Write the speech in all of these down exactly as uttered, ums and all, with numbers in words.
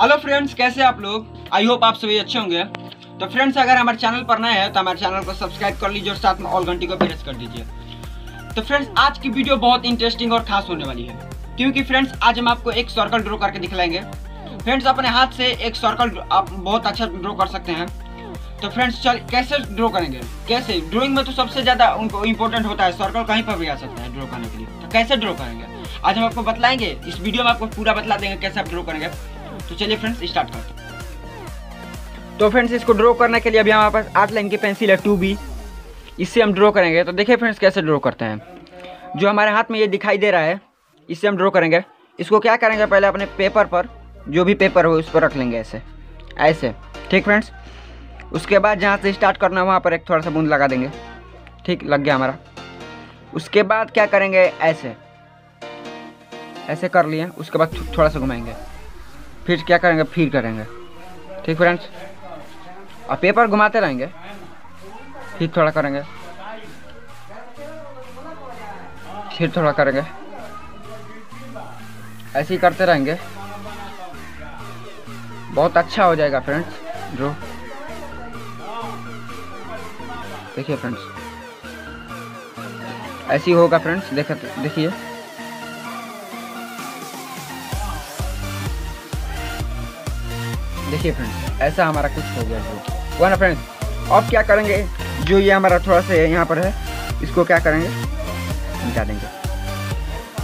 Hello friends, कैसे आप लोग? आई होप आप सभी अच्छे होंगे। तो फ्रेंड्स, अगर हमारे चैनल पर नए हैं तो हमारे चैनल को सब्सक्राइब कर लीजिए और साथ में ऑल घंटी को प्रेस कर दीजिए। तो फ्रेंड्स, आज की वीडियो बहुत इंटरेस्टिंग और खास होने वाली है, क्योंकि फ्रेंड्स आज हम आपको एक सर्कल ड्रॉ करके दिखलाएंगे। फ्रेंड्स, अपने हाथ से एक सर्कल आप बहुत अच्छा ड्रॉ कर सकते हैं। तो फ्रेंड्स, चल कैसे ड्रॉ करेंगे, कैसे ड्रॉइंग में तो सबसे ज़्यादा उनको इम्पोर्टेंट होता है सर्कल, कहीं पर भी आ सकता है ड्रॉ करने के लिए। तो कैसे ड्रॉ करेंगे आज हम आपको बतलाएंगे, इस वीडियो में आपको पूरा बतला देंगे कैसे आप ड्रॉ करेंगे। तो चलिए फ्रेंड्स, स्टार्ट करते हैं। तो फ्रेंड्स, इसको ड्रॉ करने के लिए अभी हमारे पास आठ लाइन की पेंसिल है टू बी, इससे हम ड्रॉ करेंगे। तो देखिए फ्रेंड्स कैसे ड्रॉ करते हैं। जो हमारे हाथ में ये दिखाई दे रहा है इससे हम ड्रॉ करेंगे। इसको क्या करेंगे, पहले अपने पेपर पर, जो भी पेपर हो उस पर रख लेंगे ऐसे ऐसे, ठीक फ्रेंड्स। उसके बाद जहाँ से स्टार्ट करना है वहाँ पर एक थोड़ा सा बूंद लगा देंगे, ठीक लग गया हमारा। उसके बाद क्या करेंगे, ऐसे ऐसे कर लिए। उसके बाद थोड़ा सा घुमाएंगे, फिर क्या करेंगे, फिर करेंगे, ठीक फ्रेंड्स। और पेपर घुमाते रहेंगे, फिर थोड़ा करेंगे, फिर थोड़ा करेंगे, ऐसे ही करते रहेंगे। बहुत अच्छा हो जाएगा फ्रेंड्स ड्रॉ। देखिए फ्रेंड्स, ऐसे ही होगा फ्रेंड्स, देख देखिए देखिए फ्रेंड्स, ऐसा हमारा कुछ हो गया ड्रॉ हुआ ना फ्रेंड्स। अब क्या करेंगे, जो ये हमारा थोड़ा सा यहाँ पर है इसको क्या करेंगे, मिटा देंगे।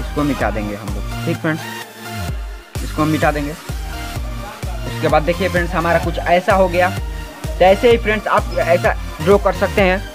इसको मिटा देंगे हम लोग, ठीक फ्रेंड्स, इसको हम मिटा देंगे। उसके बाद देखिए फ्रेंड्स, हमारा कुछ ऐसा हो गया। तो ऐसे ही फ्रेंड्स आप ऐसा ड्रॉ कर सकते हैं।